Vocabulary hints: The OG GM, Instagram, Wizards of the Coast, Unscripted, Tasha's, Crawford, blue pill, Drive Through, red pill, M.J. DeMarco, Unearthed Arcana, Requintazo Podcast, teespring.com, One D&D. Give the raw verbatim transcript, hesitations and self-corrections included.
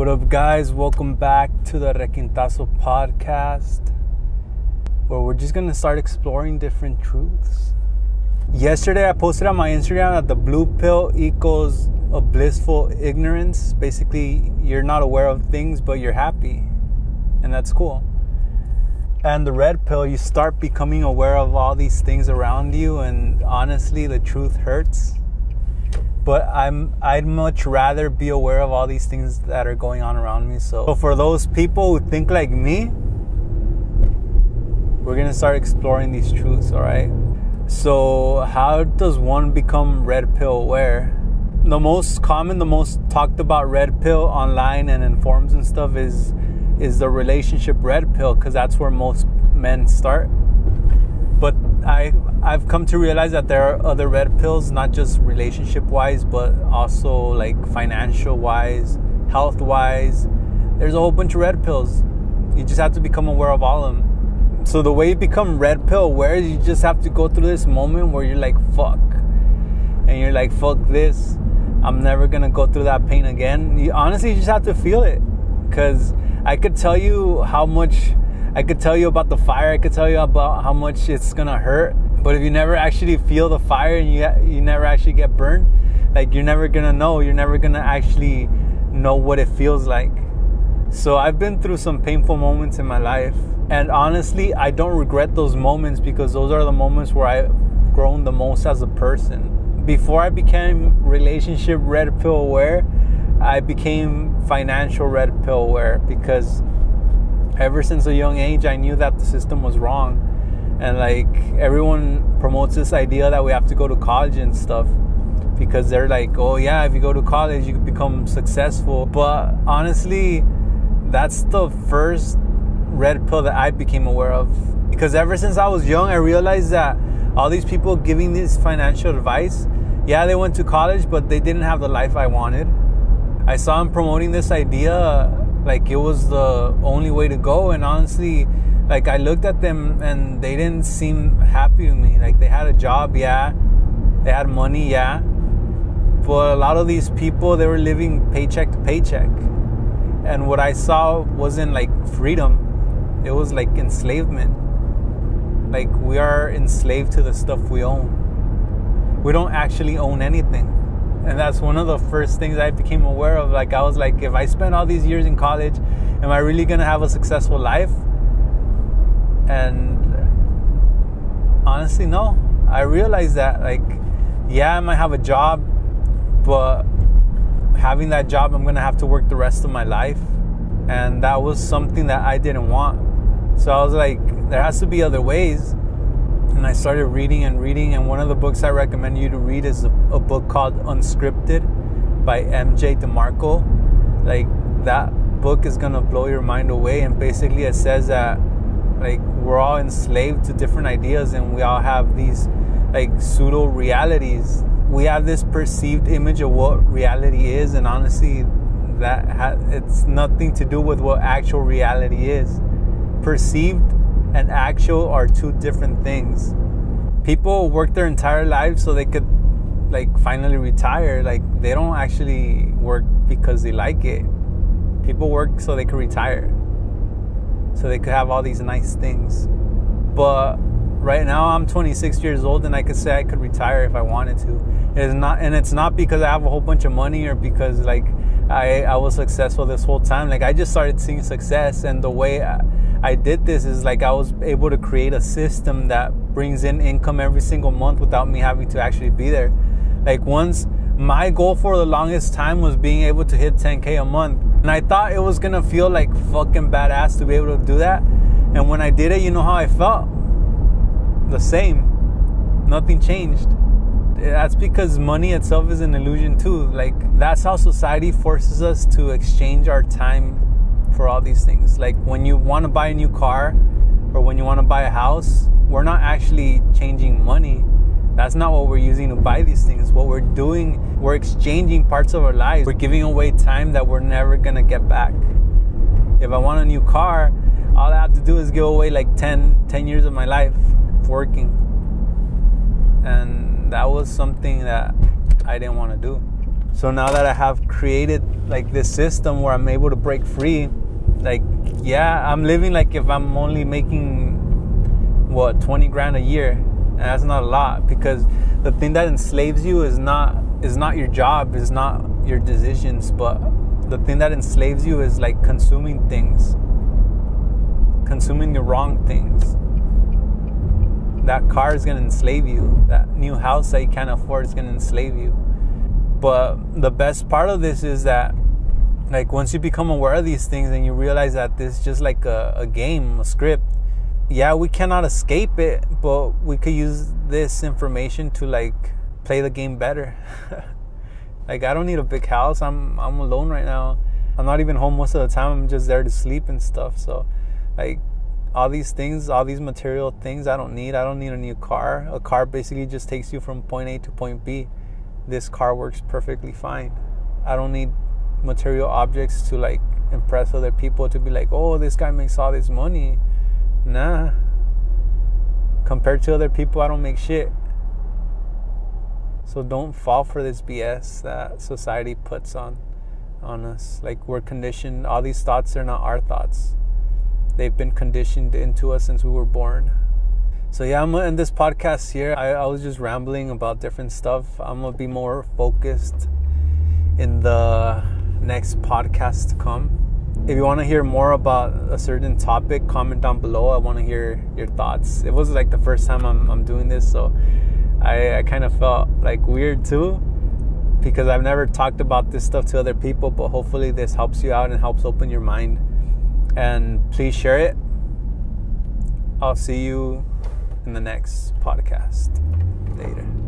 What up, guys? Welcome back to the Requintazo podcast, where we're just going to start exploring different truths. Yesterday, I posted on my Instagram that the blue pill equals a blissful ignorance. Basically, you're not aware of things, but you're happy, and that's cool. And the red pill, you start becoming aware of all these things around you, and honestly, the truth hurts. But I'm, I'd much rather be aware of all these things that are going on around me. So, so for those people who think like me, we're going to start exploring these truths, all right? So how does one become red pill aware? The most common, the most talked about red pill online and in forums and stuff is, is the relationship red pill, because that's where most men start. But I, I've come to realize that there are other red pills, not just relationship-wise, but also like financial-wise, health-wise. There's a whole bunch of red pills. You just have to become aware of all of them. So the way you become red pill aware is you just have to go through this moment where you're like, fuck. And you're like, fuck this. I'm never going to go through that pain again. You, honestly, you just have to feel it. Because I could tell you how much... I could tell you about the fire. I could tell you about how much it's gonna hurt. But if you never actually feel the fire and you you never actually get burned, like you're never gonna know. You're never gonna actually know what it feels like. So I've been through some painful moments in my life. And honestly, I don't regret those moments because those are the moments where I've grown the most as a person. Before I became relationship red pill aware, I became financial red pill aware because... ever since a young age, I knew that the system was wrong. And like everyone promotes this idea that we have to go to college and stuff because they're like, oh yeah, if you go to college, you become successful. But honestly, that's the first red pill that I became aware of. Because ever since I was young, I realized that all these people giving this financial advice, yeah, they went to college, but they didn't have the life I wanted. I saw them promoting this idea like it was the only way to go, and honestly, like I looked at them and they didn't seem happy to me. Like they had a job, yeah, they had money, yeah, but a lot of these people, they were living paycheck to paycheck, and what I saw wasn't like freedom, it was like enslavement. Like we are enslaved to the stuff we own. We don't actually own anything. And that's one of the first things I became aware of. Like, I was like, if I spent all these years in college, am I really going to have a successful life? And honestly, no. I realized that, like, yeah, I might have a job, but having that job, I'm going to have to work the rest of my life. And that was something that I didn't want. So I was like, there has to be other ways. And I started reading and reading, and one of the books I recommend you to read is a, a book called Unscripted by M J DeMarco. Like, that book is going to blow your mind away, and basically it says that, like, we're all enslaved to different ideas, and we all have these, like, pseudo-realities. We have this perceived image of what reality is, and honestly, that ha- it's nothing to do with what actual reality is. Perceived and actual are two different things. People work their entire lives so they could like finally retire. Like they don't actually work because they like it. People work so they could retire, so they could have all these nice things. But right now I'm twenty-six years old and I could say I could retire if I wanted to. It's not, and it's not because I have a whole bunch of money or because like I, I was successful this whole time. Like I just started seeing success, and the way I, I did this is like I was able to create a system that brings in income every single month without me having to actually be there. Like once, my goal for the longest time was being able to hit ten K a month. And I thought it was going to feel like fucking badass to be able to do that. And when I did it, you know how I felt? The same. Nothing changed. That's because money itself is an illusion too. Like that's how society forces us to exchange our time for all these things. Like when you want to buy a new car or when you want to buy a house, we're not actually changing money. That's not what we're using to buy these things. What we're doing, we're exchanging parts of our lives. We're giving away time that we're never going to get back. If I want a new car, all I have to do is give away like ten, ten years of my life working. And that was something that I didn't want to do. So now that I have created like this system where I'm able to break free, like, yeah, I'm living like if I'm only making, what, twenty grand a year. And that's not a lot, because the thing that enslaves you is not is not your job, is not your decisions, but the thing that enslaves you is like consuming things, consuming the wrong things. That car is going to enslave you. That new house that you can't afford is going to enslave you. But the best part of this is that, like, once you become aware of these things and you realize that this is just like a, a game, a script, yeah, we cannot escape it, but we could use this information to, like, play the game better. Like, I don't need a big house. I'm I'm alone right now. I'm not even home most of the time. I'm just there to sleep and stuff. So, like, all these things, all these material things I don't need. I don't need a new car. A car basically just takes you from point A to point B. This car works perfectly fine. I don't need material objects to, like, impress other people, to be like, oh, this guy makes all this money. Nah. Compared to other people, I don't make shit. So don't fall for this B S that society puts on on us. Like, we're conditioned. All these thoughts are not our thoughts. They've been conditioned into us since we were born. So yeah, I'm gonna end this podcast here. I, I was just rambling about different stuff. I'm gonna be more focused in the next podcast to come. If you want to hear more about a certain topic, comment down below. I want to hear your thoughts. It was like the first time I'm I'm doing this, so I, I kind of felt like weird too, because I've never talked about this stuff to other people. But hopefully this helps you out and helps open your mind. And please share it. I'll see you in the next podcast. Later.